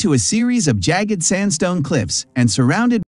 into a series of jagged sandstone cliffs and surrounded